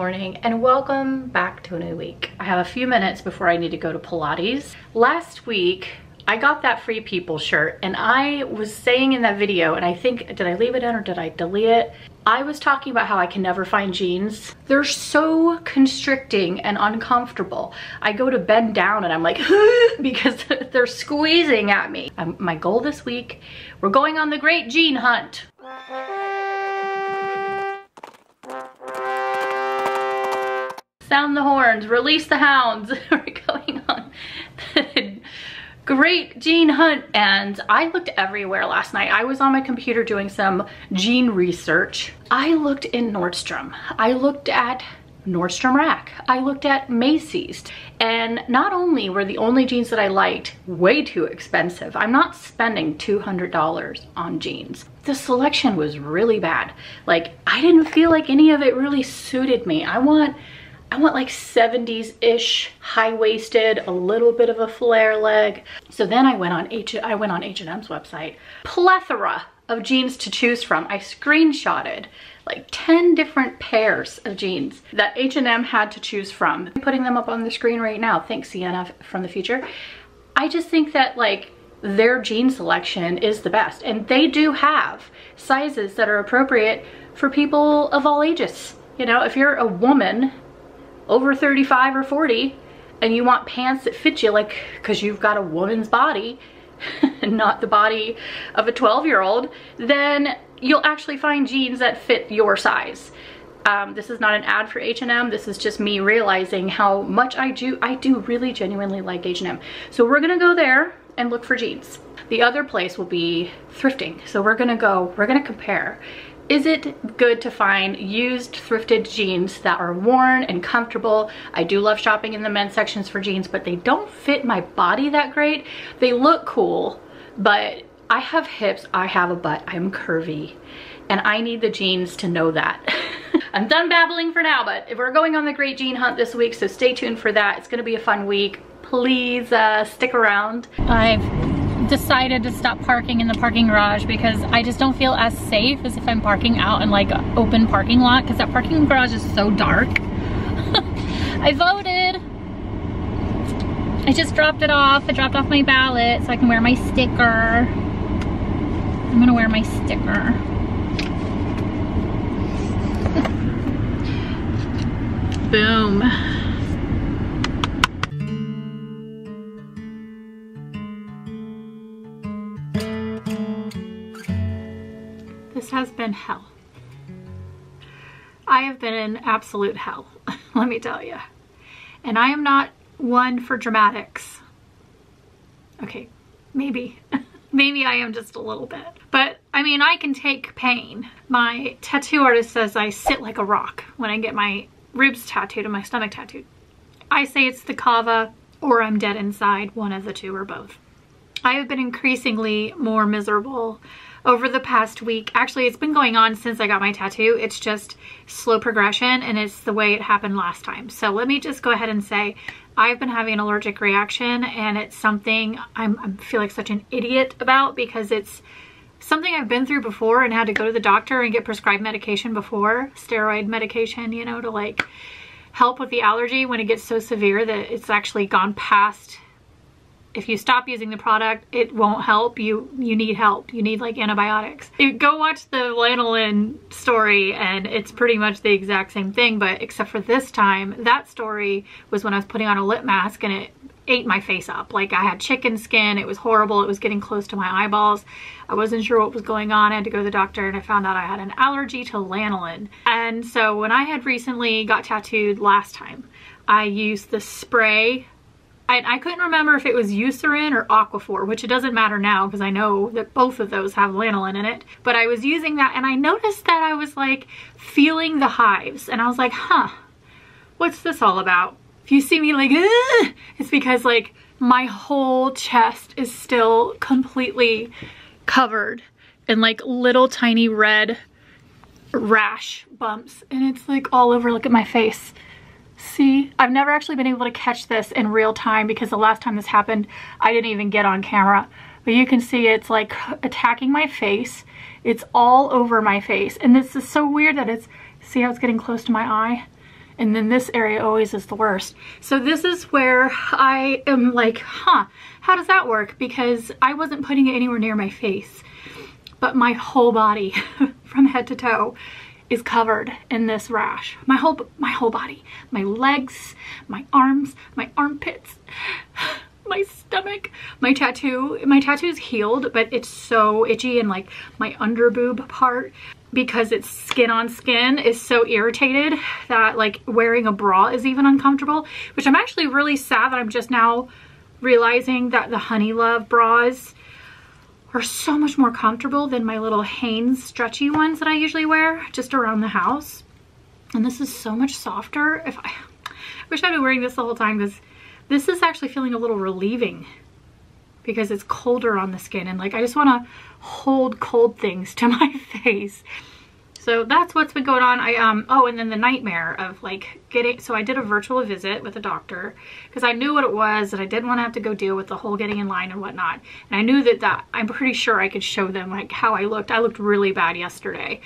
morning and welcome back to a new week. I have a few minutes before I need to go to Pilates. Last week, I got that Free People shirt and I was saying in that video, and I think, did I leave it in or did I delete it? I was talking about how I can never find jeans. They're so constricting and uncomfortable. I go to bend down and I'm like, because they're squeezing at me. My goal this week, we're going on the great jean hunt. Sound the horns, release the hounds. We're going on the great jean hunt. And I looked everywhere last night. I was on my computer doing some jean research. I looked in Nordstrom. I looked at Nordstrom Rack. I looked at Macy's. And not only were the only jeans that I liked way too expensive, I'm not spending $200 on jeans. The selection was really bad. Like, I didn't feel like any of it really suited me. I want like 70s-ish, high-waisted, a little bit of a flare leg. So then I went on H&M's website. Plethora of jeans to choose from. I screenshotted like 10 different pairs of jeans that H&M had to choose from. I'm putting them up on the screen right now. Thanks, Sienna from the future. I just think that like their jean selection is the best. And they do have sizes that are appropriate for people of all ages. You know, if you're a woman over 35 or 40 and you want pants that fit you, like, because you've got a woman's body and not the body of a 12-year-old, then you'll actually find jeans that fit your size. This is not an ad for H&M. This is just me realizing how much I do really genuinely like H&M. So we're gonna go there and look for jeans. The other place will be thrifting. So we're gonna compare. Is it good to find used thrifted jeans that are worn and comfortable? I do love shopping in the men's sections for jeans, but they don't fit my body that great. They look cool, but I have hips, I have a butt, I'm curvy, and I need the jeans to know that. I'm done babbling for now, but we're going on the great jean hunt this week, so stay tuned for that. It's gonna be a fun week. Please stick around. I've decided to stop parking in the parking garage because I just don't feel as safe as if I'm parking out in like an open parking lot, because that parking garage is so dark. I voted. I just dropped it off. I dropped off my ballot so I can wear my sticker. I'm gonna wear my sticker. Boom. Has been hell. I have been in absolute hell, let me tell you. And I am not one for dramatics. Okay, maybe. Maybe I am just a little bit. But I mean, I can take pain. My tattoo artist says I sit like a rock when I get my ribs tattooed and my stomach tattooed. I say it's the kava or I'm dead inside, one of the two or both. I have been increasingly more miserable over the past week. Actually, it's been going on since I got my tattoo. It's just slow progression and it's the way it happened last time. So let me just go ahead and say I've been having an allergic reaction, and it's something I feel like such an idiot about, because it's something I've been through before and had to go to the doctor and get prescribed medication before, steroid medication, you know, to like help with the allergy when it gets so severe that it's actually gone past. If you stop using the product, it won't help. You need help. You need like antibiotics. Go watch the lanolin story and it's pretty much the exact same thing, but except for this time, that story was when I was putting on a lip mask and it ate my face up. Like, I had chicken skin. It was horrible. It was getting close to my eyeballs. I wasn't sure what was going on. I had to go to the doctor and I found out I had an allergy to lanolin. And so when I had recently got tattooed last time, I used the spray. I couldn't remember if it was Eucerin or Aquaphor, which it doesn't matter now because I know that both of those have lanolin in it. But I was using that and I noticed that I was like feeling the hives and I was like, huh, what's this all about? If you see me like, it's because like my whole chest is still completely covered in like little tiny red rash bumps. And it's like all over, look at my face. See, I've never actually been able to catch this in real time because the last time this happened, I didn't even get on camera. But you can see it's like attacking my face. It's all over my face. And this is so weird that it's, see how it's getting close to my eye? And then this area always is the worst. So this is where I am like, huh, how does that work? Because I wasn't putting it anywhere near my face, but my whole body from head to toe is covered in this rash. My whole body, my legs, my arms, my armpits, my stomach, my tattoo. My tattoo's healed, but it's so itchy, and like my underboob part, because it's skin on skin, is so irritated that like wearing a bra is even uncomfortable, which I'm actually really sad that I'm just now realizing that the Honey Love bras are so much more comfortable than my little Hanes stretchy ones that I usually wear just around the house. And this is so much softer. I wish I'd been wearing this the whole time, because this is actually feeling a little relieving because it's colder on the skin, and like I just want to hold cold things to my face. So that's what's been going on. Oh, and then the nightmare of like getting, so I did a virtual visit with a doctor because I knew what it was, and I didn't want to have to go deal with the whole getting in line and whatnot. And I knew that, I'm pretty sure I could show them like how I looked. I looked really bad yesterday.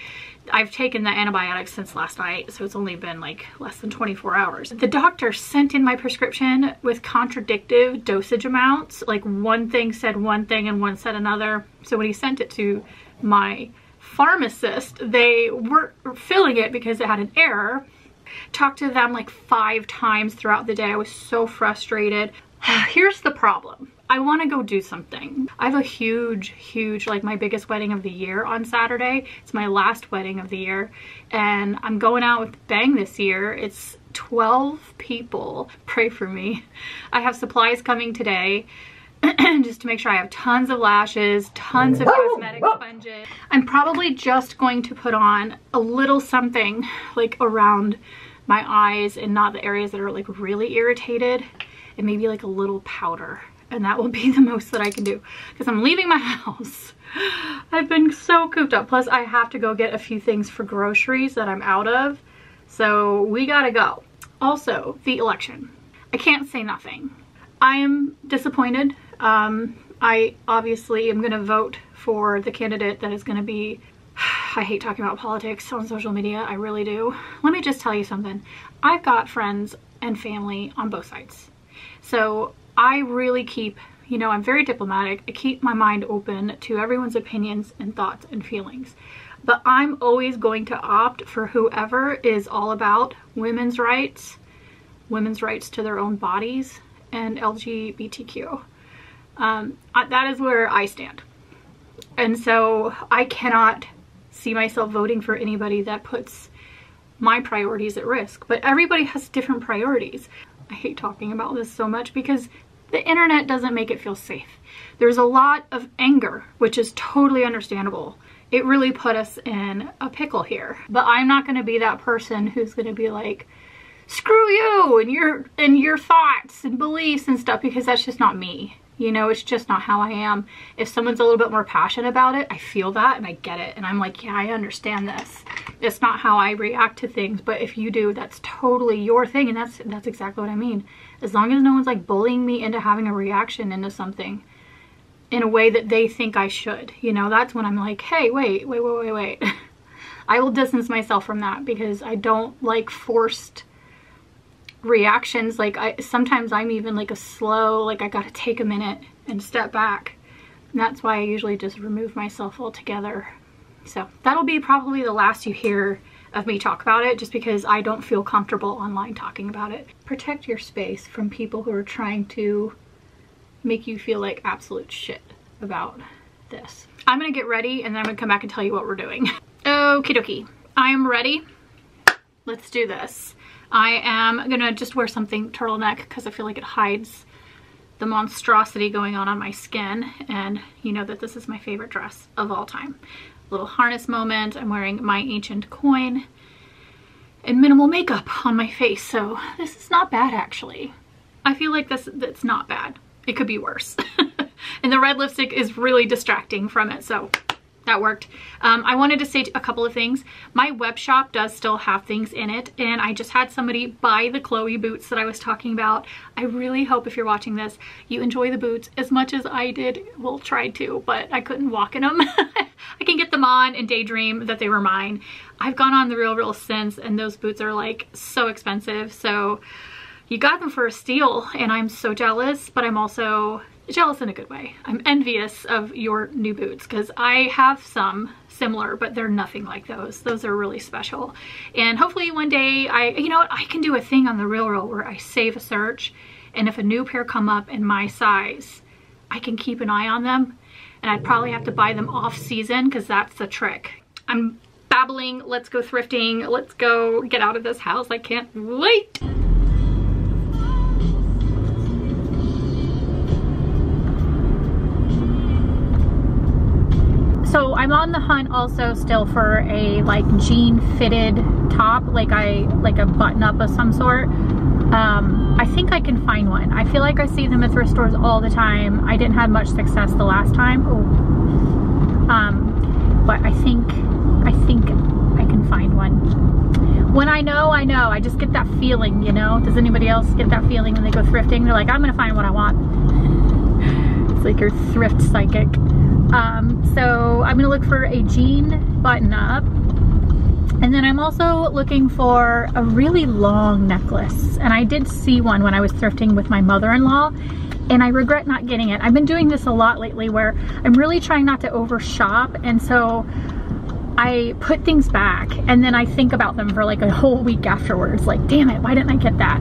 I've taken the antibiotics since last night, so it's only been like less than 24 hours. The doctor sent in my prescription with contradictive dosage amounts. Like one thing said one thing and one said another. So when he sent it to my pharmacist, they weren't filling it because it had an error. Talked to them like 5 times throughout the day. I was so frustrated. Here's the problem. I want to go do something. I have a huge, like my biggest wedding of the year on Saturday. It's my last wedding of the year, and I'm going out with a bang this year. It's 12 people. Pray for me. I have supplies coming today. Just to make sure I have tons of lashes, tons of cosmetic sponges. I'm probably just going to put on a little something like around my eyes and not the areas that are like really irritated, and maybe like a little powder. And that will be the most that I can do because I'm leaving my house. I've been so cooped up. Plus I have to go get a few things for groceries that I'm out of. So we gotta go. Also, the election. I can't say nothing. I am disappointed. I obviously am going to vote for the candidate that is going to be, I hate talking about politics on social media. I really do. Let me just tell you something. I've got friends and family on both sides. So I really keep, you know, I'm very diplomatic. I keep my mind open to everyone's opinions and thoughts and feelings. But I'm always going to opt for whoever is all about women's rights to their own bodies, and LGBTQ. That is where I stand. And so I cannot see myself voting for anybody that puts my priorities at risk. But everybody has different priorities. I hate talking about this so much because the internet doesn't make it feel safe. There's a lot of anger, which is totally understandable. It really put us in a pickle here. But I'm not going to be that person who's going to be like, screw you and your thoughts and beliefs and stuff, because that's just not me. You know, it's just not how I am. If someone's a little bit more passionate about it, I feel that and I get it, and I'm like, yeah, I understand this. It's not how I react to things, but if you do, that's totally your thing, and that's exactly what I mean. As long as no one's like bullying me into having a reaction into something in a way that they think I should, you know, that's when I'm like, hey, wait. I will distance myself from that because I don't like forced reactions. Like sometimes I'm even like a slow, like I gotta take a minute and step back, and that's why I usually just remove myself altogether. So that'll be probably the last you hear of me talk about it, just because I don't feel comfortable online talking about it. Protect your space from people who are trying to make you feel like absolute shit about this. I'm gonna get ready, and then I'm gonna come back and tell you what we're doing. Okie dokie, I am ready. Let's do this. I am gonna just wear something turtleneck because I feel like it hides the monstrosity going on my skin, and you know that this is my favorite dress of all time. Little harness moment. I'm wearing my ancient coin and minimal makeup on my face, so this is not bad actually. I feel like that's not bad. It could be worse. And the red lipstick is really distracting from it, so that worked. I wanted to say a couple of things. My web shop does still have things in it, and I just had somebody buy the Chloe boots that I was talking about. I really hope if you're watching this, you enjoy the boots as much as I did. Well, tried to, but I couldn't walk in them. I can get them on and daydream that they were mine. I've gone on The Real Real since, and those boots are like so expensive. So you got them for a steal, and I'm so jealous, but I'm also jealous in a good way. I'm envious of your new boots because I have some similar, but they're nothing like those. Those are really special. And hopefully one day you know what, I can do a thing on The Real Real where I save a search, and if a new pair come up in my size, I can keep an eye on them, and I'd probably have to buy them off season because that's the trick. I'm babbling. Let's go thrifting. Let's go get out of this house. I can't wait. So I'm on the hunt also still for a like jean fitted top, like a button up of some sort. I think I can find one. I feel like I see them at thrift stores all the time. I didn't have much success the last time. Ooh. But I think I can find one. When I know, I just get that feeling, you know? Does anybody else get that feeling when they go thrifting? They're like, I'm gonna find what I want. It's like your thrift psychic. So I'm gonna look for a jean button up, and then I'm also looking for a really long necklace, and I did see one when I was thrifting with my mother-in-law, and I regret not getting it. I've been doing this a lot lately where I'm really trying not to overshop, and so I put things back and then I think about them for like a whole week afterwards, like, damn it, why didn't I get that?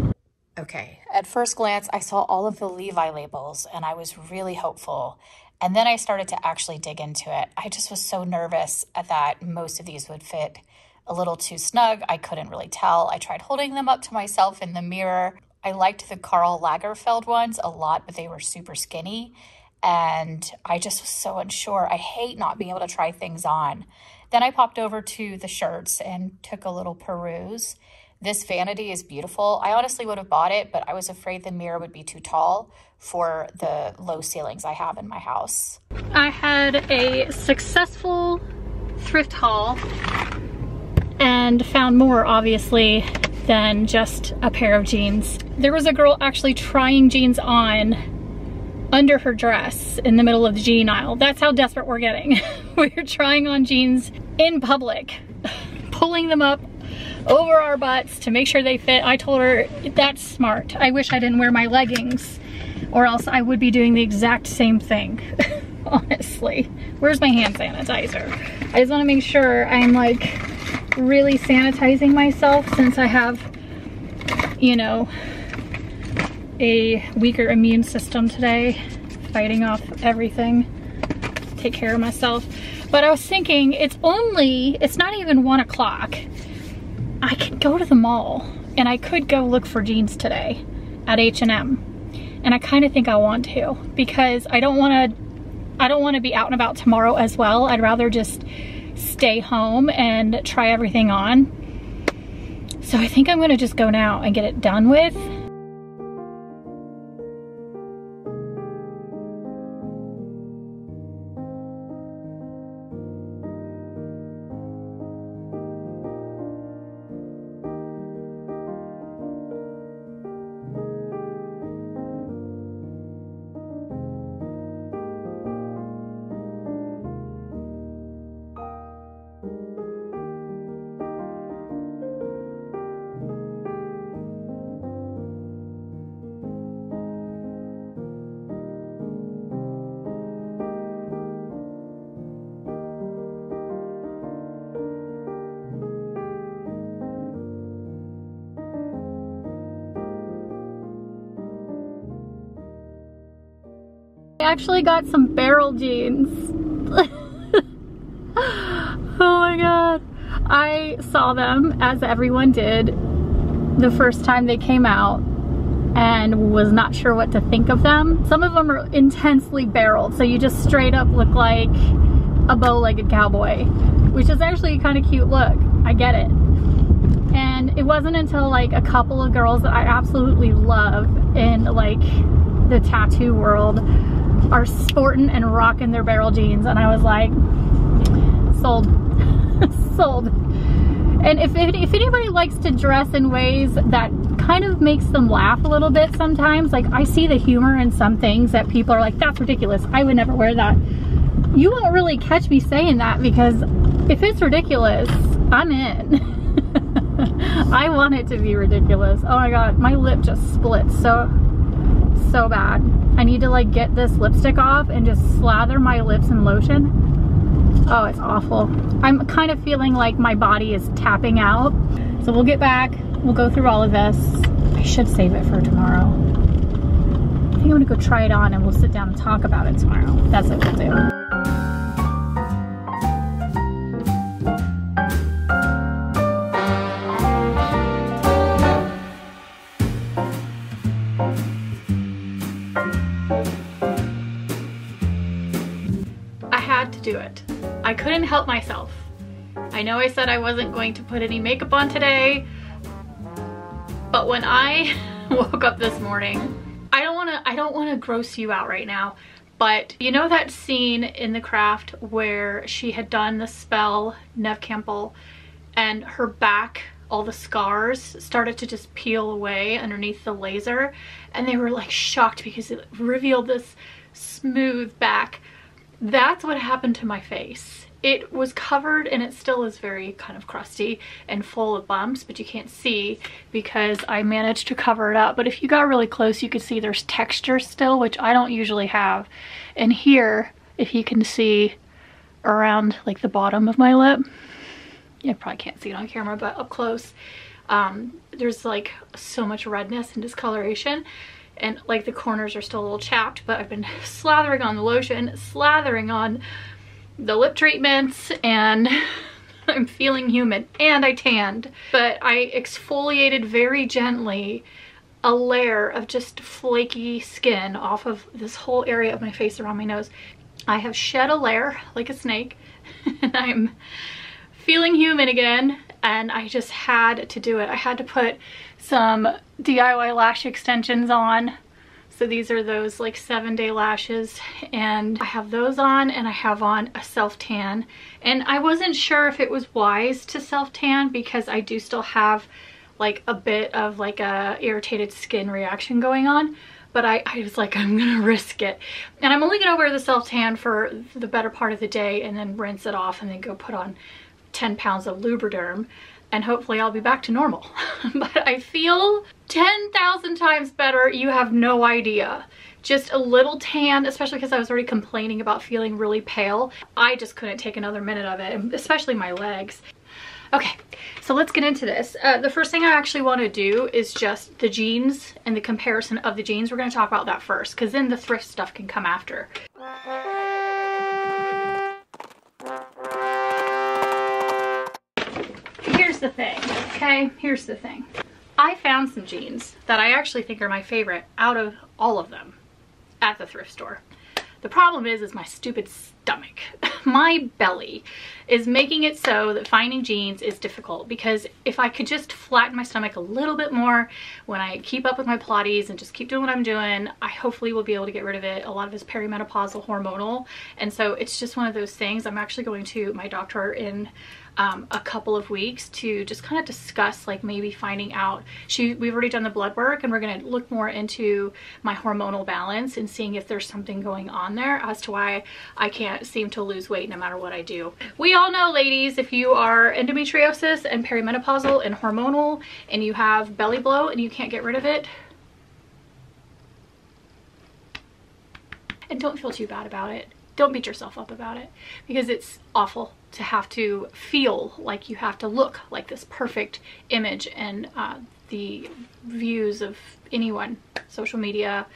Okay, at first glance I saw all of the Levi labels and I was really hopeful. And then I started to actually dig into it. I just was so nervous that most of these would fit a little too snug. I couldn't really tell. I tried holding them up to myself in the mirror. I liked the Karl Lagerfeld ones a lot, but they were super skinny. And I just was so unsure. I hate not being able to try things on. Then I popped over to the shirts and took a little peruse. This vanity is beautiful. I honestly would have bought it, but I was afraid the mirror would be too tall for the low ceilings I have in my house. I had a successful thrift haul and found more, obviously, than just a pair of jeans. There was a girl actually trying jeans on under her dress in the middle of the jean aisle. That's how desperate we're getting. We're trying on jeans in public, pulling them up over our butts to make sure they fit. I told her, that's smart. I wish I didn't wear my leggings or else I would be doing the exact same thing, honestly. Where's my hand sanitizer? I just wanna make sure I'm like really sanitizing myself since I have, you know, a weaker immune system today, fighting off everything, take care of myself. But I was thinking, it's not even 1 o'clock. I could go to the mall and I could go look for jeans today at H&M, and I kind of think I want to because I don't want to be out and about tomorrow as well. I'd rather just stay home and try everything on. So I think I'm going to just go now and get it done with. I actually got some barrel jeans. Oh my god. I saw them, as everyone did, the first time they came out and was not sure what to think of them. Some of them are intensely barreled, so you just straight up look like a bow-legged cowboy, which is actually a kind of cute look. I get it. And it wasn't until like a couple of girls that I absolutely love in like the tattoo world are sporting and rocking their barrel jeans, and I was like, sold. Sold. And if anybody likes to dress in ways that kind of makes them laugh a little bit sometimes, like I see the humor in some things that people are like, that's ridiculous, I would never wear that. You won't really catch me saying that, because if it's ridiculous, I'm in. I want it to be ridiculous. Oh my God, my lip just split so bad. I need to like get this lipstick off and just slather my lips in lotion. Oh, it's awful. I'm kind of feeling like my body is tapping out. So we'll get back, we'll go through all of this. I should save it for tomorrow. I think I'm gonna go try it on and we'll sit down and talk about it tomorrow. That's what we'll do. I couldn't help myself. I know I said I wasn't going to put any makeup on today, but when I woke up this morning, I don't want to gross you out right now, but you know that scene in The Craft where she had done the spell, Neve Campbell, and her back, all the scars started to just peel away underneath the laser, and they were like shocked because it revealed this smooth back. That's what happened to my face. It was covered, and it still is very kind of crusty and full of bumps, but you can't see because I managed to cover it up. But if you got really close, you could see there's texture still, which I don't usually have. And here, if you can see around like the bottom of my lip, you probably can't see it on camera, but up close, there's like so much redness and discoloration. And like the corners are still a little chapped, but I've been slathering on the lotion, slathering on the lip treatments, and I'm feeling human. And I tanned, but I exfoliated very gently a layer of just flaky skin off of this whole area of my face around my nose. I have shed a layer like a snake, and I'm feeling human again. And I just had to do it. I had to put some DIY lash extensions on. So these are those like 7-day lashes, and I have those on, and I have on a self tan. And I wasn't sure if it was wise to self tan because I do still have like a bit of like a irritated skin reaction going on, but I was like, I'm gonna risk it. And I'm only gonna wear the self tan for the better part of the day and then rinse it off and then go put on 10 pounds of Lubriderm, and hopefully I'll be back to normal. But I feel 10,000 times better. You have no idea. Just a little tan, especially because I was already complaining about feeling really pale. I just couldn't take another minute of it, especially my legs. Okay, so let's get into this. The first thing I actually want to do is just the jeans and the comparison of the jeans. We're going to talk about that first, because then the thrift stuff can come after. The thing, okay, here's the thing. I found some jeans that I actually think are my favorite out of all of them at the thrift store. The problem is my stupid stomach. My belly is making it so that finding jeans is difficult, because if I could just flatten my stomach a little bit more when I keep up with my Pilates and just keep doing what I'm doing, I hopefully will be able to get rid of it. A lot of it's perimenopausal, hormonal, and so it's just one of those things. I'm actually going to my doctor in a couple of weeks to just kind of discuss like maybe finding out. We've already done the blood work, and we're going to look more into my hormonal balance and seeing if there's something going on there as to why I can't seem to lose weight no matter what I do. We all know, ladies, if you are endometriosis and perimenopausal and hormonal and you have belly blow and you can't get rid of it, and don't feel too bad about it. Don't beat yourself up about it, because it's awful to have to feel like you have to look like this perfect image and the views of anyone, social media,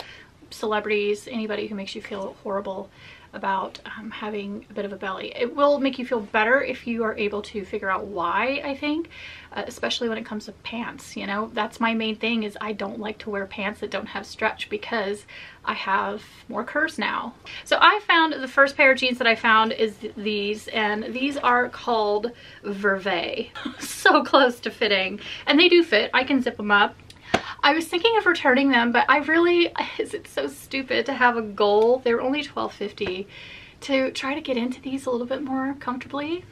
celebrities, anybody who makes you feel horrible about having a bit of a belly. It will make you feel better if you are able to figure out why, I think, especially when it comes to pants. You know, that's my main thing, is I don't like to wear pants that don't have stretch because I have more curves now. So I found the first pair of jeans that I found is these, and these are called Verve. So close to fitting, and they do fit. I can zip them up. I was thinking of returning them, but I really, it's so stupid to have a goal. They were only $12.50 to try to get into these a little bit more comfortably.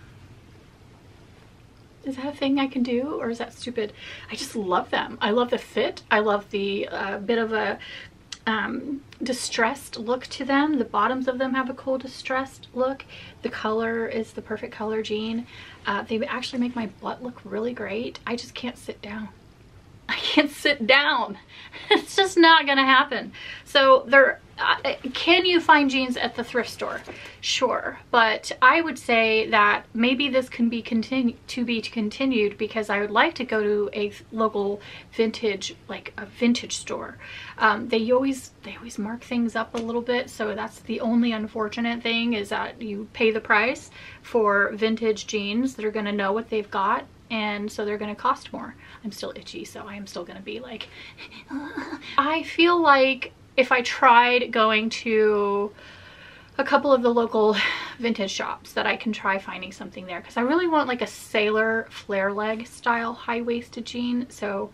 Is that a thing I can do, or is that stupid? I just love them. I love the fit. I love the bit of a distressed look to them. The bottoms of them have a cool distressed look. The color is the perfect color jean. They actually make my butt look really great. I just can't sit down. I can't sit down. It's just not gonna happen. So there, can you find jeans at the thrift store? Sure, but I would say that maybe this can be continued because I would like to go to a local vintage, like a vintage store. They always mark things up a little bit, so that's the only unfortunate thing, is that you pay the price for vintage jeans that are gonna know what they've got, and so they're gonna cost more. I'm still itchy, so I am still gonna be like I feel like if I tried going to a couple of the local vintage shops, that I can try finding something there, because I really want like a sailor flare leg style high-waisted jean. So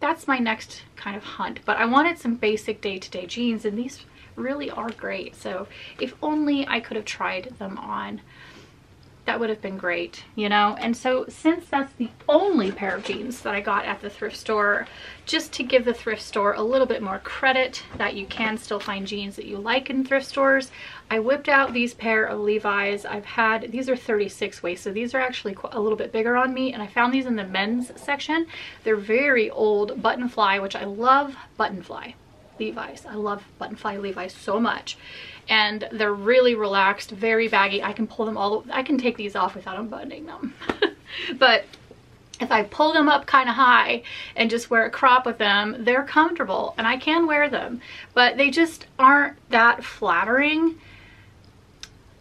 that's my next kind of hunt, but I wanted some basic day-to-day jeans, and these really are great. So if only I could have tried them on, that would have been great, you know? And so since that's the only pair of jeans that I got at the thrift store, just to give the thrift store a little bit more credit that you can still find jeans that you like in thrift stores, I whipped out these pair of Levi's. These are 36 waist, so these are actually a little bit bigger on me, and I found these in the men's section. They're very old button fly, which I love button fly Levi's. I love button fly Levi's so much, and they're really relaxed, very baggy. I can pull them all, I can take these off without unbuttoning them. But if I pull them up kind of high and just wear a crop with them, they're comfortable and I can wear them, but they just aren't that flattering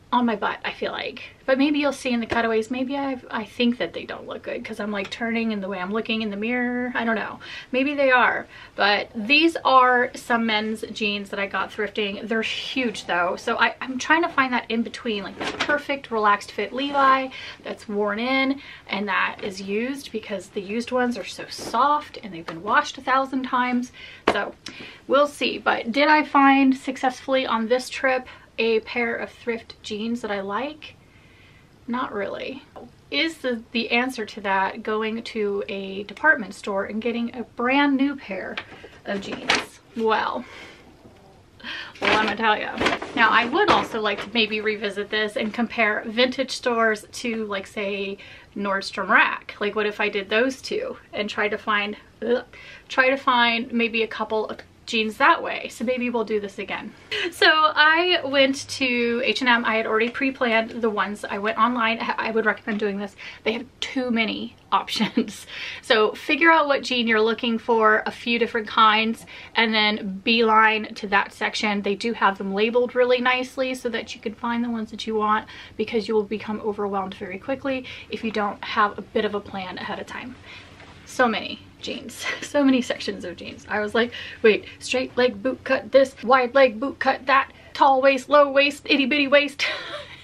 on my butt, I feel like. But maybe you'll see in the cutaways, maybe I think that they don't look good because I'm like turning in the way I'm looking in the mirror. I don't know, maybe they are. But these are some men's jeans that I got thrifting. They're huge though, so I'm trying to find that in between, like that perfect relaxed fit Levi that's worn in and that is used, because the used ones are so soft and they've been washed 1,000 times. So we'll see. But did I find successfully on this trip a pair of thrift jeans that I like? Not really. Is the answer to that going to a department store and getting a brand new pair of jeans? Well, I'm gonna tell you. Now, I would also like to maybe revisit this and compare vintage stores to, like, say, Nordstrom Rack. Like, what if I did those two and try to find maybe a couple of jeans that way? So maybe we'll do this again. So I went to H&M. I had already pre-planned the ones. I went online. I would recommend doing this. They have too many options. So figure out what jean you're looking for, a few different kinds, and then beeline to that section. They do have them labeled really nicely so that you can find the ones that you want, because you will become overwhelmed very quickly if you don't have a bit of a plan ahead of time. So many jeans, so many sections of jeans. I was like, wait, straight leg boot cut this, wide leg boot cut that, tall waist, low waist, itty bitty waist.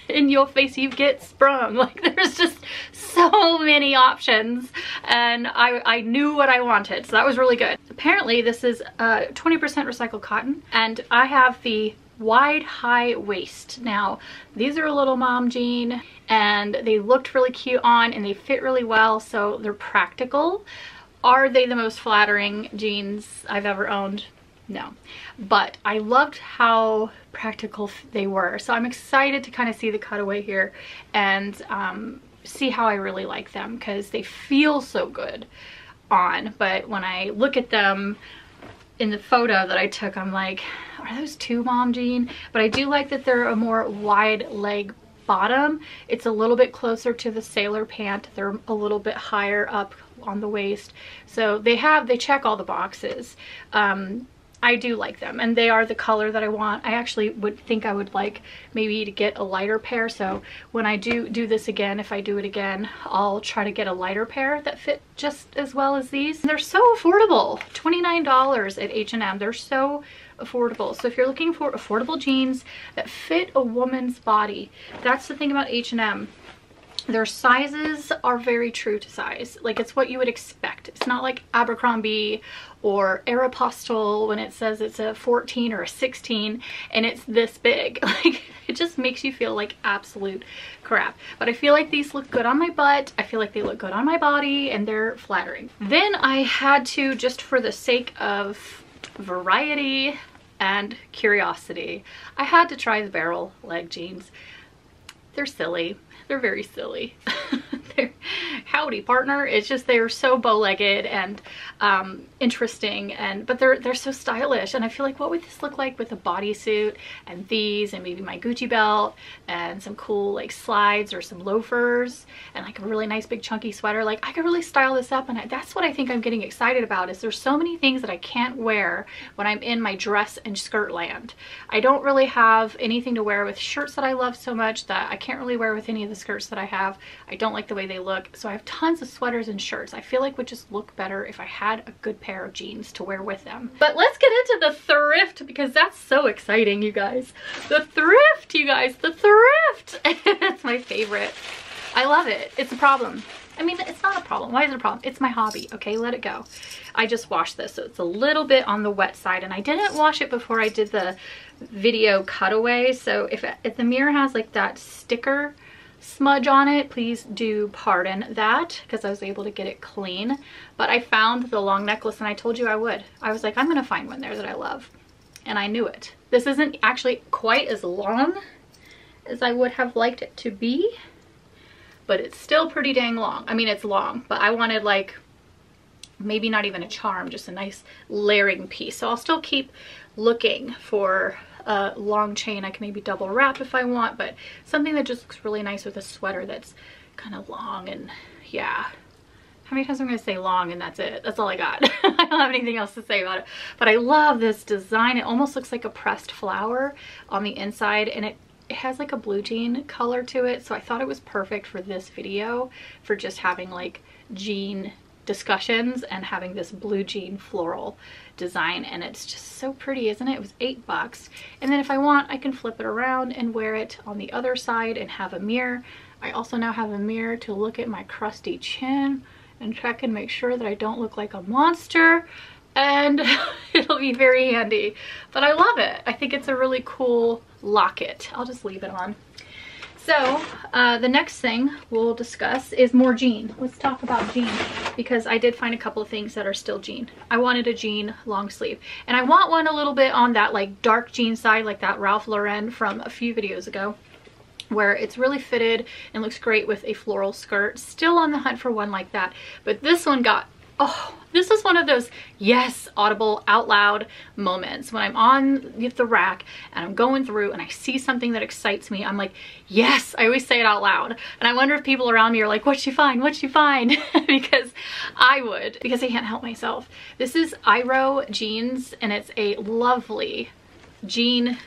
In your face you get sprung. Like, there's just so many options, and I knew what I wanted, so that was really good. Apparently this is 20% recycled cotton, and I have the wide high waist. Now these are a little mom jean, and they looked really cute on, and they fit really well, so they're practical. Are they the most flattering jeans I've ever owned? No, but I loved how practical they were, so I'm excited to kind of see the cutaway here and see how I really like them, because they feel so good on, but when I look at them in the photo that I took, I'm like, are those two mom jean? But I do like that they're a more wide leg bottom. It's a little bit closer to the sailor pant. They're a little bit higher up on the waist, so they check all the boxes. I do like them, and they are the color that I want. I actually would think I would like maybe to get a lighter pair, so when I do this again, if I do it again, I'll try to get a lighter pair that fit just as well as these. They're so affordable, $29 at H&M. They're so affordable. So if you're looking for affordable jeans that fit a woman's body, that's the thing about H&M. Their sizes are very true to size. Like, it's what you would expect. It's not like Abercrombie or Aeropostale when it says it's a 14 or a 16 and it's this big. Like, it just makes you feel like absolute crap. But I feel like these look good on my butt. I feel like they look good on my body, and they're flattering. Then I had to, just for the sake of variety, and curiosity. I had to try the barrel leg jeans. They're silly. They're very silly. Howdy, partner. It's just they are so bow-legged and interesting, and but they're so stylish, and I feel like, what would this look like with a bodysuit and these and maybe my Gucci belt and some cool like slides or some loafers and like a really nice big chunky sweater? Like, I could really style this up, and that's what I think I'm getting excited about, is there's so many things that I can't wear when I'm in my dress and skirt land. I don't really have anything to wear with shirts that I love so much that I can't really wear with any of the skirts that I have. I don't like the way they look, so I have tons of sweaters and shirts I feel like would just look better if I had a good pair of jeans to wear with them. But let's get into the thrift, because that's so exciting, you guys. The thrift, you guys, the thrift. That's my favorite. I love it. It's a problem. I mean, it's not a problem. Why is it a problem? It's my hobby. Okay, let it go. I just washed this, so it's a little bit on the wet side, and I didn't wash it before I did the video cutaway, so if the mirror has like that sticker smudge on it, please do pardon that, because I was able to get it clean. But I found the long necklace, and I told you I would. I was like, I'm gonna find one there that I love, and I knew it. This isn't actually quite as long as I would have liked it to be, but it's still pretty dang long. I mean, it's long, but I wanted like maybe not even a charm, just a nice layering piece. So I'll still keep looking for a long chain. I can maybe double wrap if I want, but something that just looks really nice with a sweater that's kind of long. And yeah, how many times am I gonna say long, and that's it? That's all I got. I don't have anything else to say about it, but I love this design. It almost looks like a pressed flower on the inside, and it has like a blue jean color to it, so I thought it was perfect for this video, for just having like jean discussions and having this blue jean floral design. And it's just so pretty, isn't it? It was $8, and then if I want, I can flip it around and wear it on the other side and have a mirror. I also now have a mirror to look at my crusty chin and check and make sure that I don't look like a monster, and it'll be very handy. But I love it. I think it's a really cool locket. I'll just leave it on. So the next thing we'll discuss is more jean. Let's talk about jean, because I did find a couple of things that are still jean. I wanted a jean long sleeve, and I want one a little bit on that like dark jean side, like that Ralph Lauren from a few videos ago, where it's really fitted and looks great with a floral skirt. Still on the hunt for one like that, but this one got, oh, this is one of those yes, audible out loud moments when I'm on the rack and I'm going through and I see something that excites me. I'm like, yes. I always say it out loud, and I wonder if people around me are like, what'd you find? What'd you find? Because I would, because I can't help myself. This is IRO jeans, and it's a lovely jean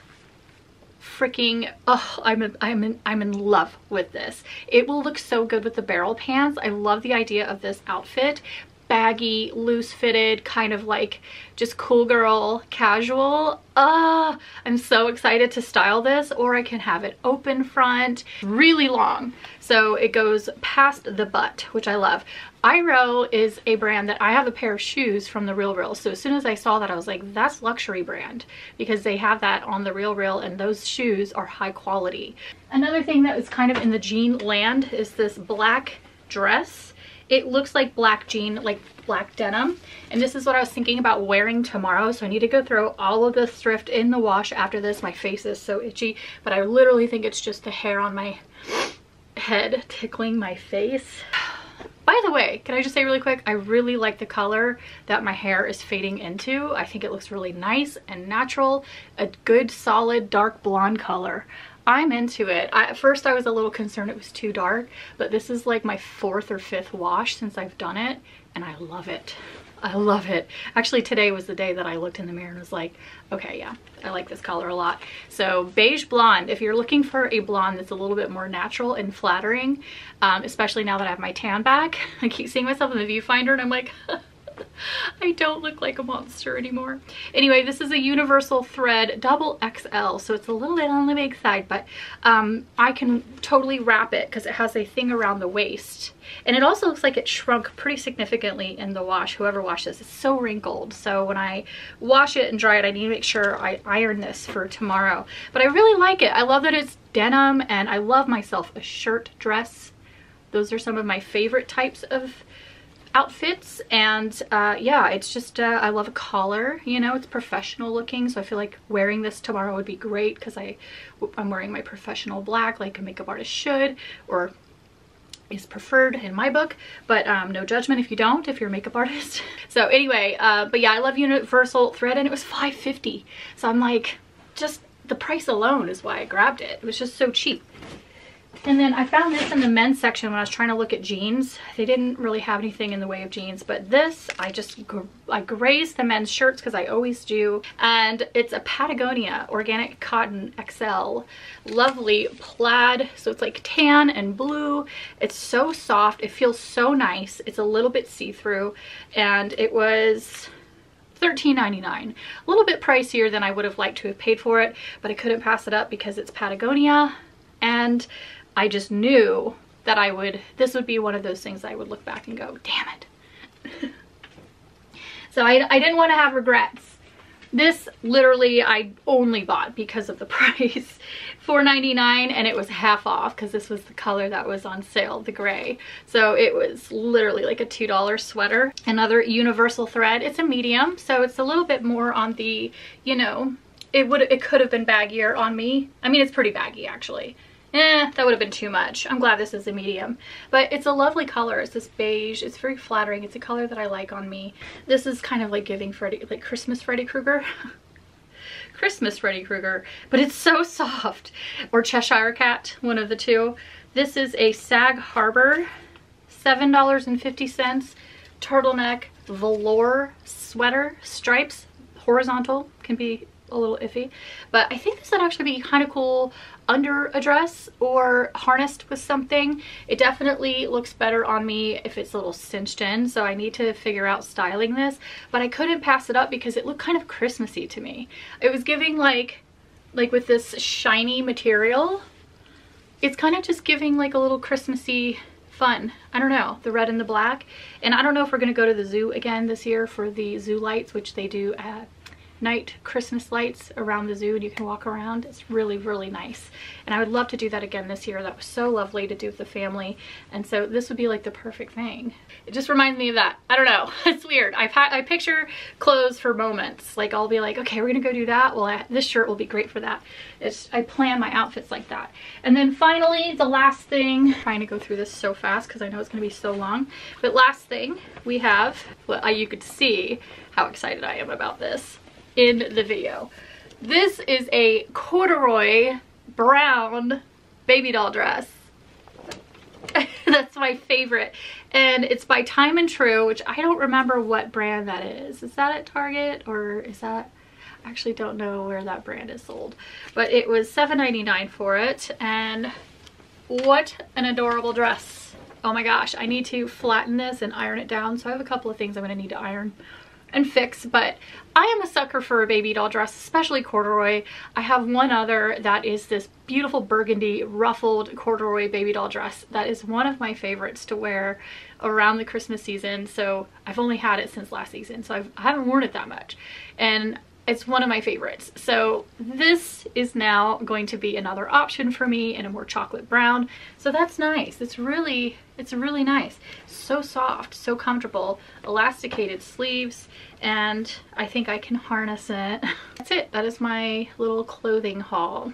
freaking, oh, I'm in love with this. It will look so good with the barrel pants. I love the idea of this outfit. Baggy, loose fitted, kind of like just cool girl casual. I'm so excited to style this, or I can have it open front, really long, so it goes past the butt, which I love. IRO is a brand that I have a pair of shoes from The Real Real, so as soon as I saw that, I was like, that's luxury brand, because they have that on The Real Real, and those shoes are high quality. Another thing that is kind of in the jean land is this black dress. It looks like black jean, like black denim, and this is what I was thinking about wearing tomorrow, so I need to go throw all of this thrift in the wash after this. My face is so itchy, but I literally think it's just the hair on my head tickling my face. By the way, can I just say really quick, I really like the color that my hair is fading into. I think it looks really nice and natural, a good solid dark blonde color. I'm into it. At first I was a little concerned it was too dark, but this is like my 4th or 5th wash since I've done it, and I love it. I love it. Actually, today was the day that I looked in the mirror and was like, okay, yeah, I like this color a lot. So beige blonde, if you're looking for a blonde that's a little bit more natural and flattering, especially now that I have my tan back, I keep seeing myself in the viewfinder and I'm like, I don't look like a monster anymore. Anyway, this is a Universal Thread XXL, so it's a little bit on the big side, but I can totally wrap it because it has a thing around the waist, and it also looks like it shrunk pretty significantly in the wash. Whoever washed this, it's so wrinkled, so when I wash it and dry it, I need to make sure I iron this for tomorrow. But I really like it. I love that it's denim, and I love myself a shirt dress. Those are some of my favorite types of outfits. And yeah, it's just I love a collar, you know, it's professional looking, so I feel like wearing this tomorrow would be great because I'm wearing my professional black like a makeup artist should, or is preferred in my book, but no judgment if you don't, if you're a makeup artist. So anyway, but yeah, I love Universal Thread, and it was $5.50, so I'm like, just the price alone is why I grabbed it. It was just so cheap. And then I found this in the men's section when I was trying to look at jeans. They didn't really have anything in the way of jeans, but this, I graze the men's shirts because I always do. And it's a Patagonia Organic Cotton XL. Lovely plaid. So it's like tan and blue. It's so soft. It feels so nice. It's a little bit see-through. And it was $13.99. A little bit pricier than I would have liked to have paid for it, but I couldn't pass it up because it's Patagonia. And I just knew that this would be one of those things I would look back and go, damn it. So I didn't want to have regrets. This literally I only bought because of the price, $4.99, and it was half off because this was the color that was on sale, the gray. So it was literally like a $2 sweater. Another Universal Thread. It's a medium, so it's a little bit more on the, you know, it could have been baggier on me. I mean, it's pretty baggy actually. That would have been too much. I'm glad this is a medium, but it's a lovely color. It's this beige. It's very flattering. It's a color that I like on me. This is kind of like giving Christmas Freddy Krueger. Christmas Freddy Krueger, but it's so soft. Or Cheshire Cat, one of the two. This is a Sag Harbor, $7.50, turtleneck velour sweater, stripes, horizontal, can be a little iffy, but I think this would actually be kind of cool under a dress or harnessed with something. It definitely looks better on me if it's a little cinched in, so I need to figure out styling this, but I couldn't pass it up because it looked kind of Christmassy to me. It was giving like with this shiny material, it's kind of just giving like a little Christmassy fun. I don't know, the red and the black. And I don't know if we're gonna go to the zoo again this year for the zoo lights, which they do at night Christmas lights around the zoo, and you can walk around. It's really, really nice, and I would love to do that again this year. That was so lovely to do with the family, and so this would be like the perfect thing. It just reminds me of that. I don't know, it's weird. I picture clothes for moments. Like I'll be like, okay, we're gonna go do that. Well, this shirt will be great for that. I plan my outfits like that. And then finally, the last thing, I'm trying to go through this so fast because I know it's gonna be so long, but last thing we have, well, you could see how excited I am about this in the video. This is a corduroy brown baby doll dress. That's my favorite, and it's by Time and True, which I don't remember what brand that is. Is that at Target, or is that, I actually don't know where that brand is sold, but it was $7.99 for it, and what an adorable dress. Oh my gosh, I need to flatten this and iron it down, so I have a couple of things I'm gonna need to iron and fix, but I am a sucker for a baby doll dress, especially corduroy. I have one other that is this beautiful burgundy ruffled corduroy baby doll dress that is one of my favorites to wear around the Christmas season. So I've only had it since last season, so I haven't worn it that much, and it's one of my favorites. So this is now going to be another option for me in a more chocolate brown. So that's nice. It's really nice. So soft, so comfortable, elasticated sleeves, and I think I can harness it. That's it. That is my little clothing haul.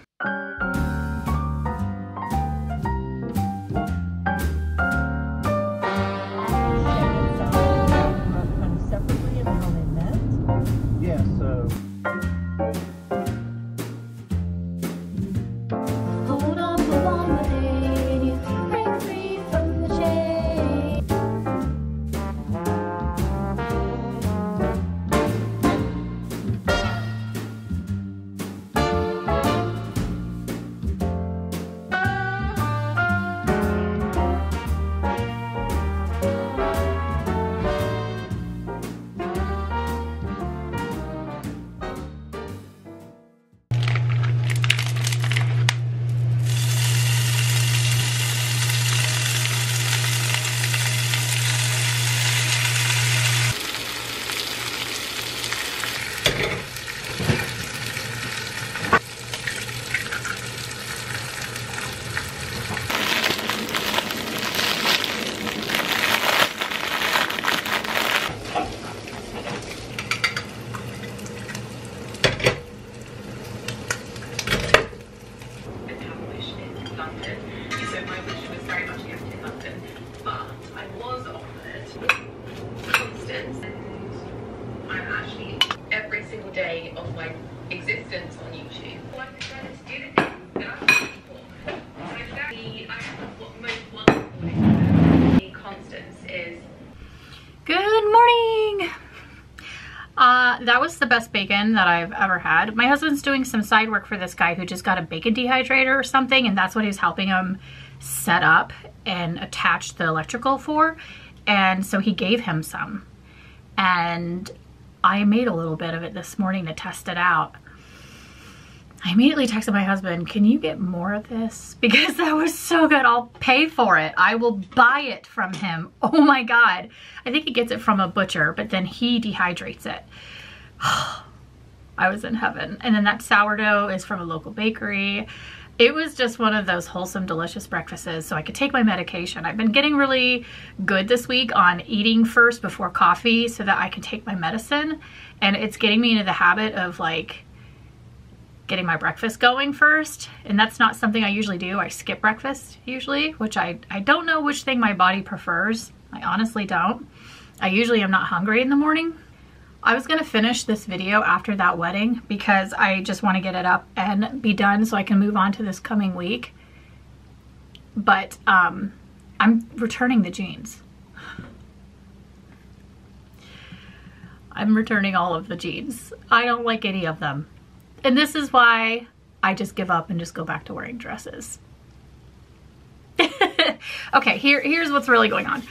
the best bacon that I've ever had. My husband's doing some side work for this guy who just got a bacon dehydrator or something, and that's what he's helping him set up and attach the electrical for. And so he gave him some, and I made a little bit of it this morning to test it out. I immediately texted my husband, can you get more of this? Because that was so good. I'll pay for it. I will buy it from him. Oh my God. I think he gets it from a butcher, but then he dehydrates it. I was in heaven. And then that sourdough is from a local bakery. It was just one of those wholesome, delicious breakfasts, so I could take my medication. I've been getting really good this week on eating first before coffee so that I can take my medicine. And it's getting me into the habit of like getting my breakfast going first, and that's not something I usually do. I skip breakfast usually, which I don't know which thing my body prefers. I honestly don't. I usually am not hungry in the morning. I was gonna finish this video after that wedding because I just want to get it up and be done so I can move on to this coming week, but I'm returning the jeans. I'm returning all of the jeans. I don't like any of them. And this is why I just give up and just go back to wearing dresses. Okay, here's what's really going on.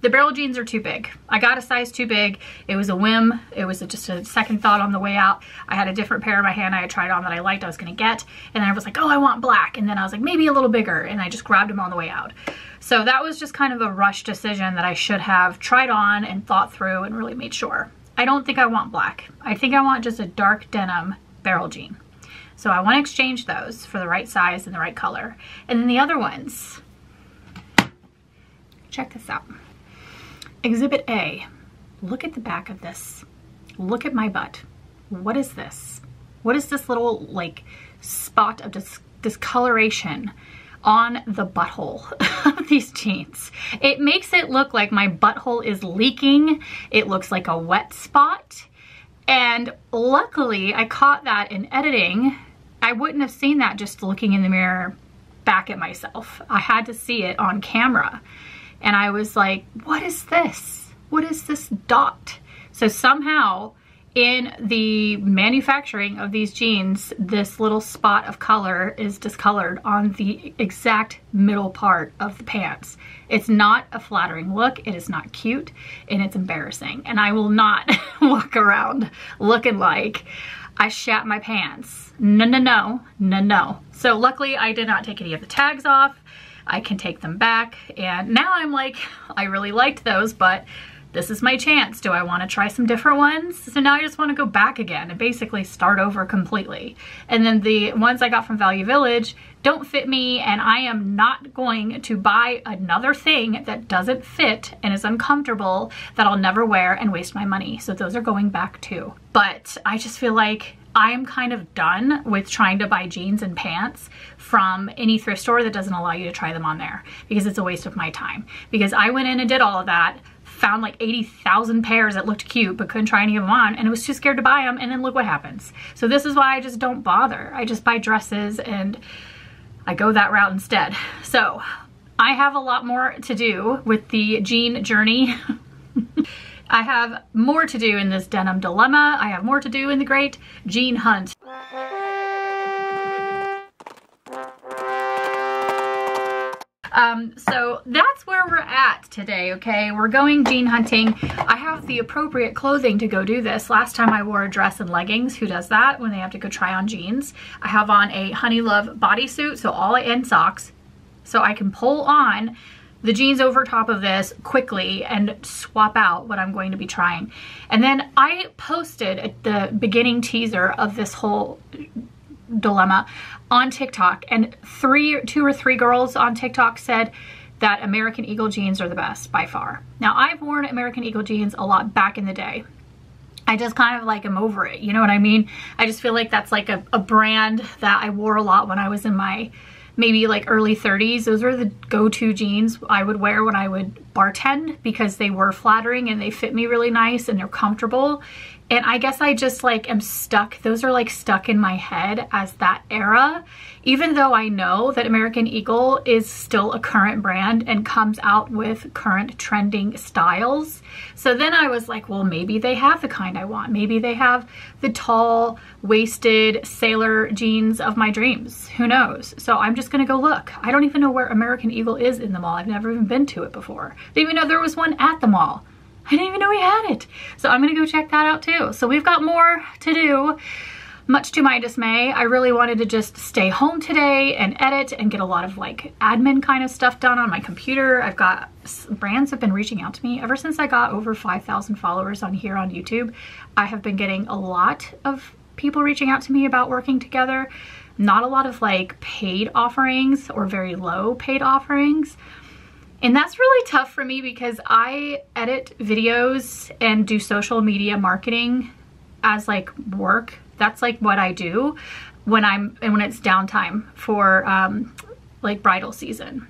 The barrel jeans are too big. I got a size too big. It was a whim. It was just a second thought on the way out. I had a different pair in my hand I had tried on that I liked I was gonna get. And then I was like, oh, I want black. And then I was like, maybe a little bigger. And I just grabbed them on the way out. So that was just kind of a rush decision that I should have tried on and thought through and really made sure. I don't think I want black. I think I want just a dark denim barrel jean. So I want to exchange those for the right size and the right color. And then the other ones, check this out. Exhibit A, look at the back of this. Look at my butt. What is this? What is this little like spot of discoloration on the butthole of these jeans? It makes it look like my butthole is leaking. It looks like a wet spot. And luckily I caught that in editing. I wouldn't have seen that just looking in the mirror back at myself. I had to see it on camera. And I was like, what is this? What is this dot? So somehow in the manufacturing of these jeans, this little spot of color is discolored on the exact middle part of the pants. It's not a flattering look, it is not cute, and it's embarrassing. And I will not walk around looking like I shat my pants. No, no, no, no, no. So luckily I did not take any of the tags off. I can take them back. And now I'm like, I really liked those, but this is my chance. Do I want to try some different ones? So now I just want to go back again and basically start over completely. And then the ones I got from Value Village don't fit me, and I am not going to buy another thing that doesn't fit and is uncomfortable that I'll never wear and waste my money. So those are going back too. But I just feel like I'm kind of done with trying to buy jeans and pants from any thrift store that doesn't allow you to try them on there, because it's a waste of my time. Because I went in and did all of that, found like 80,000 pairs that looked cute but couldn't try any of them on, and I was too scared to buy them, and then look what happens. So this is why I just don't bother. I just buy dresses and I go that route instead. So I have a lot more to do with the jean journey. I have more to do in this denim dilemma. I have more to do in the great jean hunt. So that's where we're at today, okay? We're going jean hunting. I have the appropriate clothing to go do this. Last time I wore a dress and leggings. Who does that when they have to go try on jeans? I have on a Honey Love bodysuit, so all and socks, so I can pull on the jeans over top of this quickly and swap out what I'm going to be trying. And then I posted at the beginning teaser of this whole dilemma on TikTok, and two or three girls on TikTok said that American Eagle jeans are the best by far. Now, I've worn American Eagle jeans a lot back in the day. I just kind of like am over it, you know what I mean? I just feel like that's like a brand that I wore a lot when I was in my maybe like early 30s. Those were the go-to jeans I would wear when I would bartend because they were flattering and they fit me really nice and they're comfortable. And I guess I just like am stuck. Those are like stuck in my head as that era, even though I know that American Eagle is still a current brand and comes out with current trending styles. So then I was like, well, maybe they have the kind I want. Maybe they have the tall waisted sailor jeans of my dreams. Who knows? So I'm just going to go look. I don't even know where American Eagle is in the mall. I've never even been to it before. I didn't even know there was one at the mall. I didn't even know we had it. So I'm gonna go check that out too. So we've got more to do, much to my dismay. I really wanted to just stay home today and edit and get a lot of like admin kind of stuff done on my computer. I've got brands have been reaching out to me ever since I got over 5,000 followers on here on YouTube. I have been getting a lot of people reaching out to me about working together. Not a lot of like paid offerings or very low paid offerings. And that's really tough for me because I edit videos and do social media marketing as like work. That's like what I do when when it's downtime for like bridal season.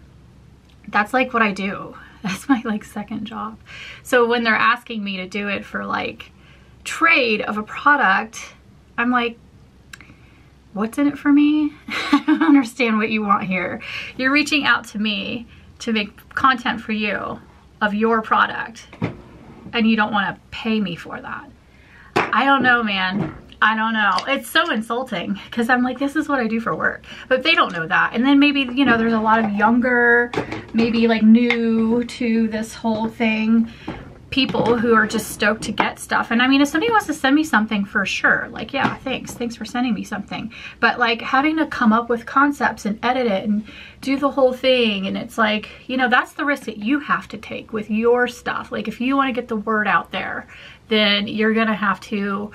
That's like what I do. That's my like second job. So when they're asking me to do it for like trade of a product, I'm like, what's in it for me? I don't understand what you want here. You're reaching out to me to make content for you of your product and you don't want to pay me for that. I don't know, man. I don't know. It's so insulting because I'm like, this is what I do for work, but they don't know that. And then maybe, you know, there's a lot of younger, maybe like new to this whole thing, people who are just stoked to get stuff. And I mean, if somebody wants to send me something, for sure, like, yeah, thanks for sending me something. But like having to come up with concepts and edit it and do the whole thing, and it's like, you know, that's the risk that you have to take with your stuff. Like if you want to get the word out there, then you're gonna have to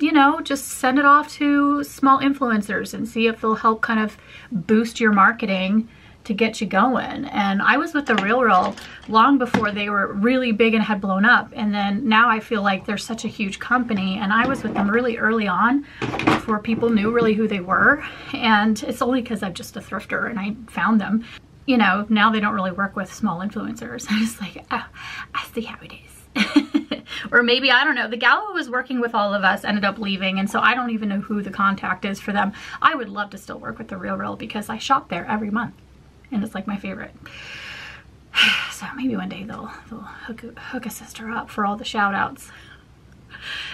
you know, just send it off to small influencers and see if they'll help kind of boost your marketing to get you going. And I was with The Real Real long before they were really big and had blown up, and then now I feel like they're such a huge company, and I was with them really early on before people knew really who they were. And it's only because I'm just a thrifter and I found them. You know, now they don't really work with small influencers. I'm just like, oh, I see how it is. Or maybe, I don't know, the gal who was working with all of us ended up leaving, and so I don't even know who the contact is for them. I would love to still work with The Real Real because I shop there every month. And it's like my favorite. So maybe one day they'll hook a sister up for all the shout outs.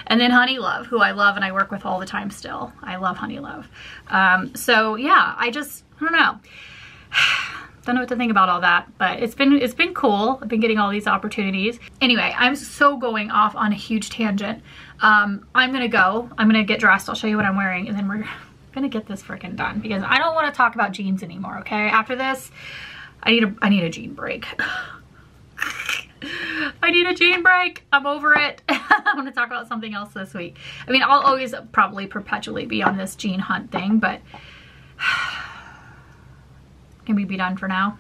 And then Honey Love, who I love and I work with all the time still. I love Honey Love. So yeah, I don't know. Don't know what to think about all that, but it's been cool. I've been getting all these opportunities. Anyway, I'm so going off on a huge tangent. I'm gonna get dressed. I'll show you what I'm wearing, and then we're gonna get this freaking done because I don't want to talk about jeans anymore. Okay, after this I need a jean break. I need a jean break. I'm over it. I want to talk about something else this week. I mean, I'll always probably perpetually be on this jean hunt thing, but can we be done for now?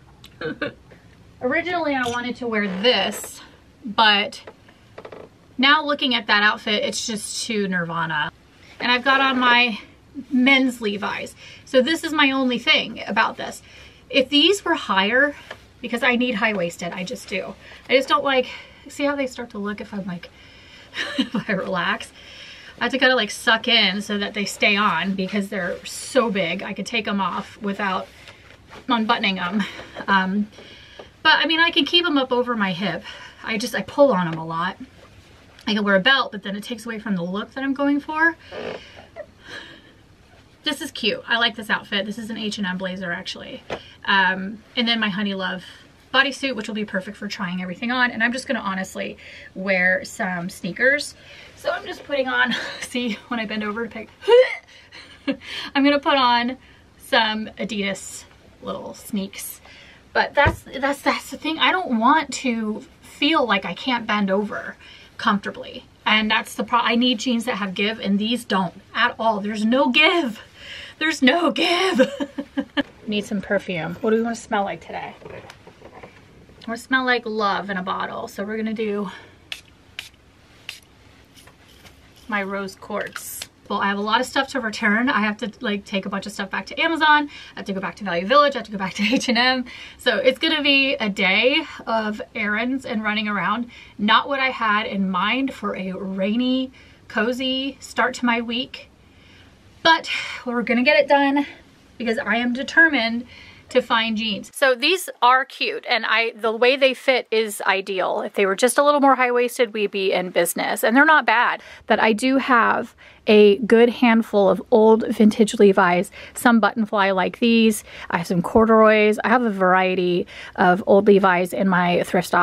Originally I wanted to wear this, but now looking at that outfit, it's just too Nirvana. And I've got on my men's Levi's. So this is my only thing about this. If these were higher, because I need high-waisted, I just do. I just don't like, see how they start to look if I'm like, if I relax. I have to kind of like suck in so that they stay on because they're so big. I could take them off without unbuttoning them. But I mean, I can keep them up over my hip. I pull on them a lot. I can wear a belt, but then it takes away from the look that I'm going for. This is cute. I like this outfit. This is an H&M blazer, actually. And then my Honey Love bodysuit, which will be perfect for trying everything on. And I'm just going to honestly wear some sneakers. So I'm just putting on, see, when I bend over to pick, I'm going to put on some Adidas little sneaks. But that's the thing. I don't want to feel like I can't bend over comfortably. And that's the problem. I need jeans that have give, and these don't at all. There's no give. There's no give. Need some perfume. What do we want to smell like today? I want to smell like love in a bottle. So we're going to do my rose quartz stressful. I have a lot of stuff to return. I have to like take a bunch of stuff back to Amazon. I have to go back to Value Village. I have to go back to H&M. So it's going to be a day of errands and running around. Not what I had in mind for a rainy, cozy start to my week. But we're going to get it done because I am determined to find jeans. So these are cute, and the way they fit is ideal. If they were just a little more high-waisted, we'd be in business, and they're not bad. But I do have a good handful of old vintage Levi's, some button fly like these. I have some corduroys. I have a variety of old Levi's in my thrift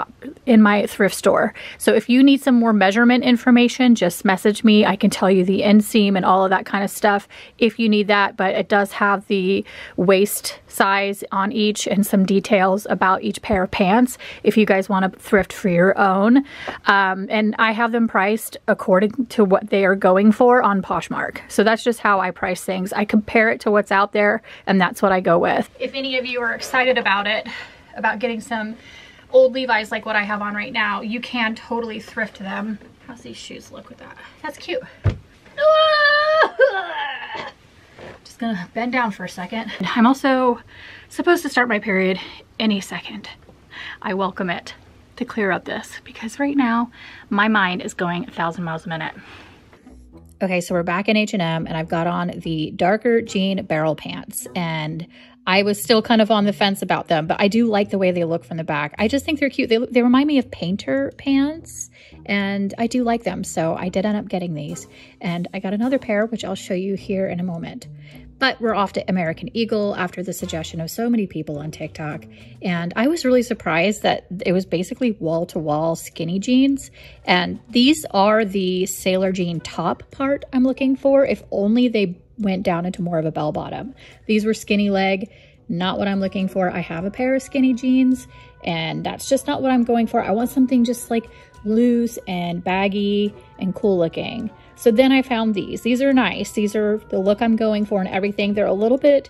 store. So if you need some more measurement information, just message me. I can tell you the inseam and all of that kind of stuff if you need that, but it does have the waist size on each and some details about each pair of pants if you guys want to thrift for your own. And I have them priced according to what they are going for on Poshmark. So that's just how I price things. I compare it to what's out there, and that's what I go with. If any of you are excited about it, about getting some old Levi's like what I have on right now, you can totally thrift them. How's these shoes look with that? That's cute. Just gonna bend down for a second. I'm also supposed to start my period any second. I welcome it to clear up this because right now my mind is going 1,000 miles a minute. Okay, so we're back in H&M, and I've got on the darker jean barrel pants, and I was still kind of on the fence about them, but I do like the way they look from the back. I just think they're cute. They remind me of painter pants, and I do like them, so I did end up getting these, and I got another pair, which I'll show you here in a moment. But we're off to American Eagle after the suggestion of so many people on TikTok. And I was really surprised that it was basically wall-to-wall skinny jeans. And these are the sailor jean top part I'm looking for, if only they went down into more of a bell bottom. These were skinny leg, not what I'm looking for. I have a pair of skinny jeans, and that's just not what I'm going for. I want something just like loose and baggy and cool looking. So then I found these. These are nice. These are the look I'm going for and everything. They're a little bit,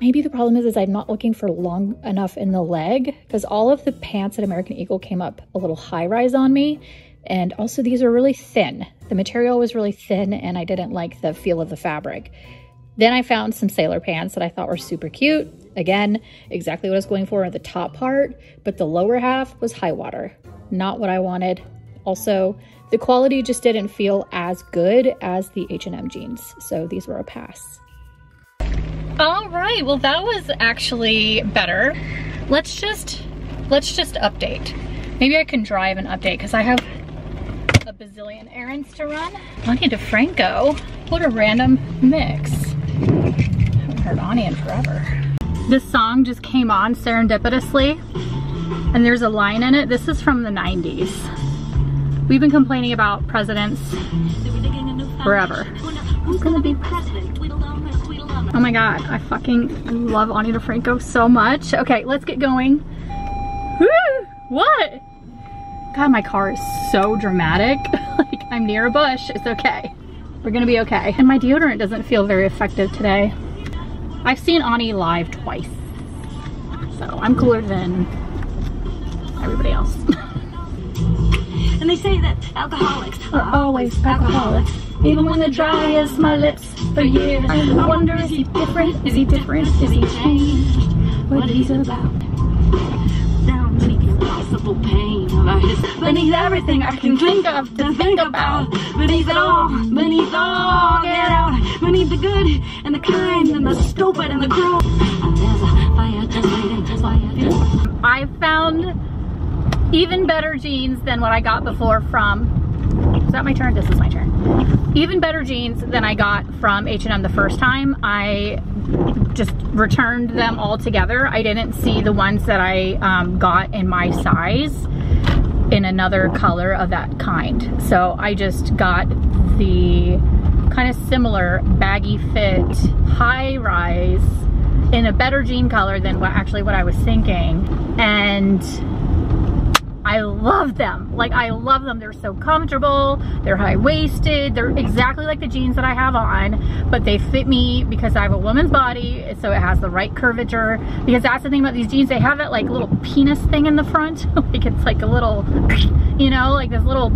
maybe the problem is I'm not looking for long enough in the leg, because all of the pants at American Eagle came up a little high rise on me. And also these are really thin. The material was really thin, and I didn't like the feel of the fabric. Then I found some sailor pants that I thought were super cute. Again, exactly what I was going for in the top part, but the lower half was high water. Not what I wanted. Also, the quality just didn't feel as good as the H&M jeans, so these were a pass. All right, well that was actually better. Let's just update. Maybe I can drive and update because I have a bazillion errands to run. Ani DiFranco, what a random mix. Haven't heard Ani in forever. This song just came on serendipitously, and there's a line in it. This is from the 90s. We've been complaining about presidents forever. Who's gonna be president? Oh my God, I fucking love Ani DiFranco so much. Okay, let's get going. Woo! What? God, my car is so dramatic. Like, I'm near a bush, it's okay. We're gonna be okay. And my deodorant doesn't feel very effective today. I've seen Ani live twice, so I'm cooler than everybody else. And they say that alcoholics are always alcoholics. Even when they're dry as my lips for years. I wonder, is he different? Is he different? Is he changed? What he's about? Down beneath the possible pain of our history. Beneath everything I can think of to think about. Beneath it all, beneath all, get out. Beneath the good and the kind and the stupid and the cruel. There's a fire just waiting, just fire. I found even better jeans than what I got before from, is that my turn? This is my turn. Even better jeans than I got from H&M the first time. I just returned them all together. I didn't see the ones that I got in my size in another color of that kind. So I just got the kind of similar baggy fit, high rise in a better jean color than what I was thinking. And I love them. Like, I love them. They're so comfortable. They're high-waisted. They're exactly like the jeans that I have on, but they fit me because I have a woman's body, so it has the right curvature. Because that's the thing about these jeans. They have that, like, little penis thing in the front. Like, it's like a little, you know, like this little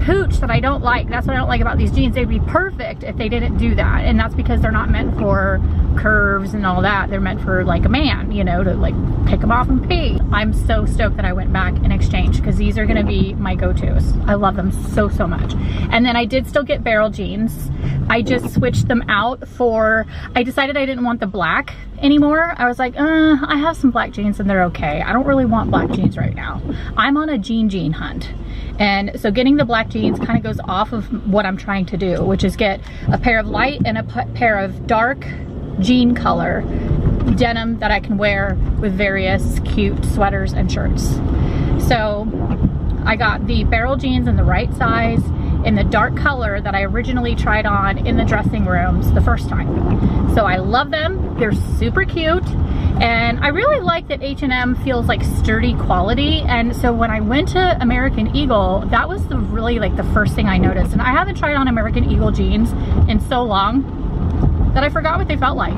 pooch that I don't like. That's what I don't like about these jeans. They'd be perfect if they didn't do that, and that's because they're not meant for curves and all that. They're meant for like a man, you know, to like pick them off and pee. I'm so stoked that I went back and exchanged, because these are gonna be my go-tos. I love them so, so much. And then I did still get barrel jeans. I just switched them out for, I decided I didn't want the black anymore. I was like, I have some black jeans and they're okay. I don't really want black jeans right now. I'm on a jean hunt. And so getting the black jeans kind of goes off of what I'm trying to do, which is get a pair of light and a pair of dark jean color denim that I can wear with various cute sweaters and shirts. So I got the barrel jeans in the right size, in the dark color that I originally tried on in the dressing rooms the first time. So I love them, they're super cute, and I really like that H&M feels like sturdy quality. And so when I went to American Eagle, that was really like the first thing I noticed. And I haven't tried on American Eagle jeans in so long that I forgot what they felt like.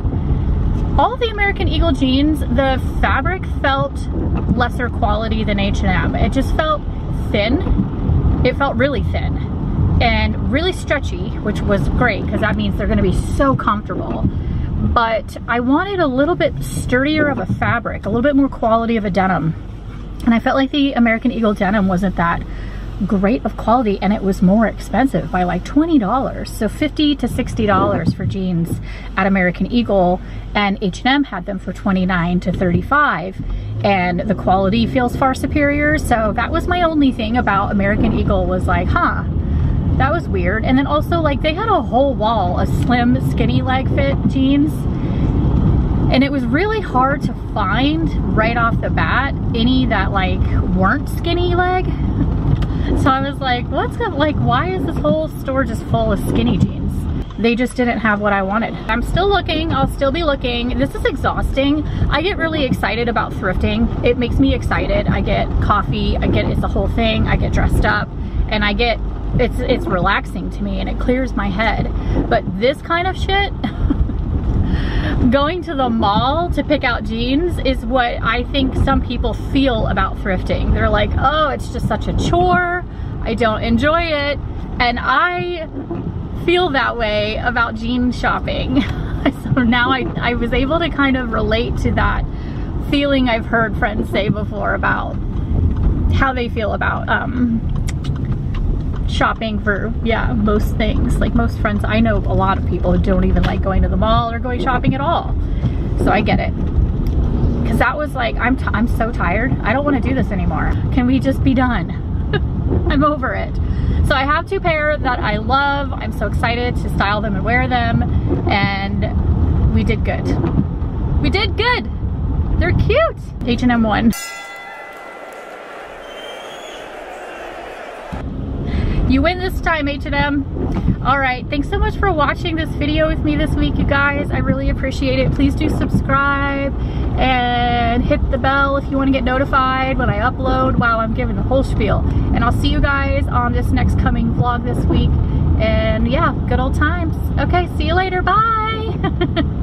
All of the American Eagle jeans, the fabric felt lesser quality than H&M. It just felt thin, it felt really thin, and really stretchy, which was great because that means they're gonna be so comfortable. But I wanted a little bit sturdier of a fabric, a little bit more quality of a denim. And I felt like the American Eagle denim wasn't that great of quality, and it was more expensive by like $20. So $50 to $60 for jeans at American Eagle, and H&M had them for $29 to $35, and the quality feels far superior. So that was my only thing about American Eagle, was like, huh, that was weird. And then also, like, they had a whole wall of slim skinny leg fit jeans, and it was really hard to find right off the bat any that like weren't skinny leg. So I was like, why is this whole store just full of skinny jeans? They just didn't have what I wanted. I'm still looking, I'll still be looking. This is exhausting. I get really excited about thrifting. It makes me excited. I get coffee, it's a whole thing. I get dressed up, and I get, it's relaxing to me, and it clears my head. But this kind of shit, going to the mall to pick out jeans, is what I think some people feel about thrifting. They're like, oh, it's just such a chore, I don't enjoy it. And I feel that way about jean shopping. So now I was able to kind of relate to that feeling I've heard friends say before about how they feel about shopping for, yeah, most things. Like most friends, I know a lot of people who don't even like going to the mall or going shopping at all. So I get it. Because that was like, I'm so tired. I don't want to do this anymore. Can we just be done? I'm over it. So I have two pair that I love. I'm so excited to style them and wear them. And we did good. We did good. They're cute. H&M won. You win this time, H&M. All right, thanks so much for watching this video with me this week, you guys. I really appreciate it. Please do subscribe and hit the bell if you want to get notified when I upload. Wow, I'm giving the whole spiel. And I'll see you guys on this next coming vlog this week. And yeah, good old times. Okay, see you later. Bye.